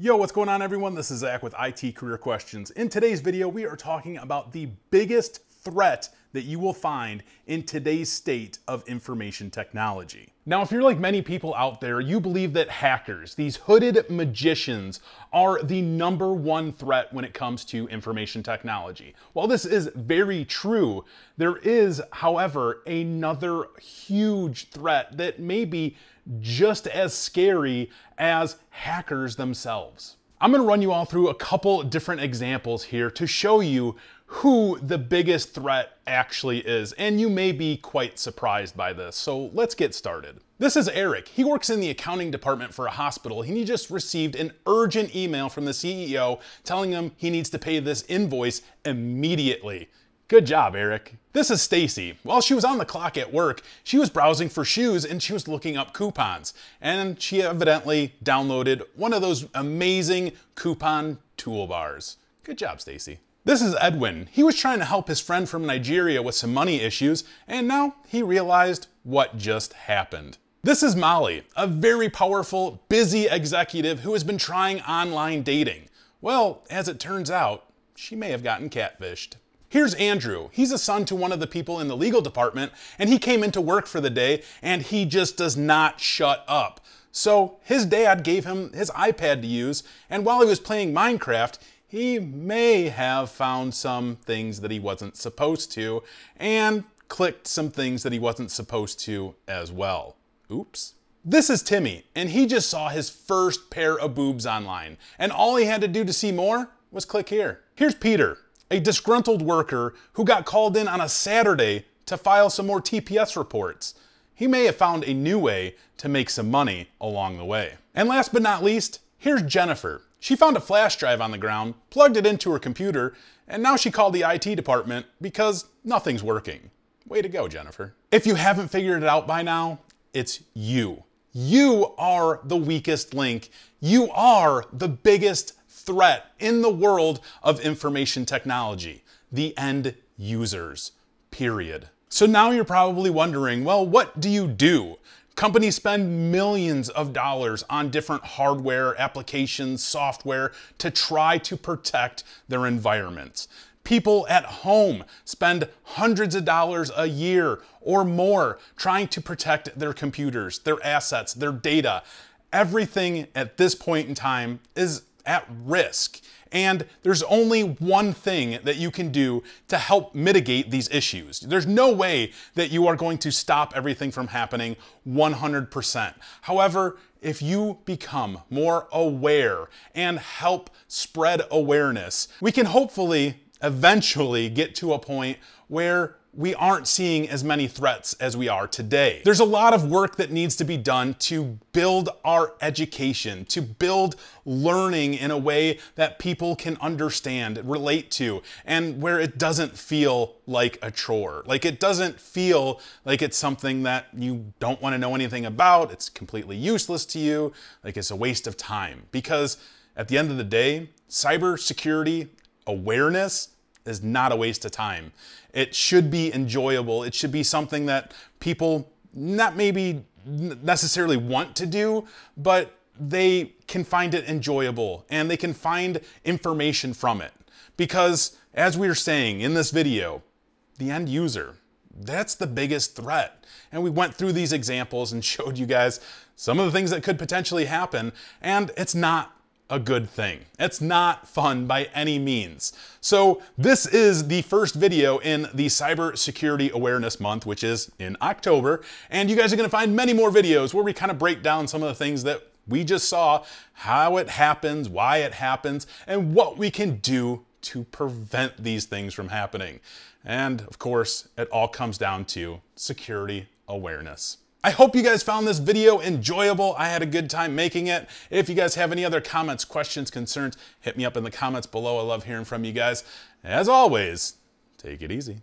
Yo, what's going on everyone? This is Zach with IT Career Questions. In today's video, we are talking about the biggest threat that you will find in today's state of information technology. Now, if you're like many people out there, you believe that hackers, these hooded magicians, are the number one threat when it comes to information technology. While this is very true, there is, however, another huge threat that may be just as scary as hackers themselves. I'm gonna run you all through a couple different examples here to show you who the biggest threat actually is, and you may be quite surprised by this, so let's get started. This is Eric. He works in the accounting department for a hospital, and he just received an urgent email from the CEO telling him he needs to pay this invoice immediately. Good job, Eric. This is Stacy. While she was on the clock at work, she was browsing for shoes and she was looking up coupons. And she evidently downloaded one of those amazing coupon toolbars. Good job, Stacy. This is Edwin. He was trying to help his friend from Nigeria with some money issues, and now he realized what just happened. This is Molly, a very powerful, busy executive who has been trying online dating. Well, as it turns out, she may have gotten catfished. Here's Andrew. He's a son to one of the people in the legal department, and he came into work for the day, and he just does not shut up. So his dad gave him his iPad to use, and while he was playing Minecraft, he may have found some things that he wasn't supposed to, and clicked some things that he wasn't supposed to as well. Oops. This is Timmy, and he just saw his first pair of boobs online, and all he had to do to see more was click here. Here's Peter, a disgruntled worker who got called in on a Saturday to file some more TPS reports. He may have found a new way to make some money along the way. And last but not least, here's Jennifer. She found a flash drive on the ground, plugged it into her computer, and now she called the IT department because nothing's working. Way to go, Jennifer. If you haven't figured it out by now, it's you. You are the weakest link. You are the biggest threat in the world of information technology, the end users, period. So now you're probably wondering, well, what do you do? Companies spend millions of dollars on different hardware, applications, software to try to protect their environments. People at home spend hundreds of dollars a year or more trying to protect their computers, their assets, their data. Everything at this point in time is at risk. And there's only one thing that you can do to help mitigate these issues. There's no way that you are going to stop everything from happening 100%. However, if you become more aware and help spread awareness, we can hopefully eventually get to a point where we aren't seeing as many threats as we are today. There's a lot of work that needs to be done to build our education, to build learning in a way that people can understand, relate to, and where it doesn't feel like a chore. Like it doesn't feel like it's something that you don't want to know anything about, it's completely useless to you, like it's a waste of time. Because at the end of the day, cybersecurity awareness is not a waste of time. It should be enjoyable. It should be something that people not maybe necessarily want to do, but they can find it enjoyable and they can find information from it. Because as we are saying in this video, the end user, that's the biggest threat. And we went through these examples and showed you guys some of the things that could potentially happen, and it's not a good thing. It's not fun by any means. So this is the first video in the Cybersecurity Awareness Month, which is in October. And you guys are gonna find many more videos where we kind of break down some of the things that we just saw, how it happens, why it happens, and what we can do to prevent these things from happening. And of course, it all comes down to security awareness. I hope you guys found this video enjoyable. I had a good time making it. If you guys have any other comments, questions, concerns, hit me up in the comments below. I love hearing from you guys. As always, take it easy.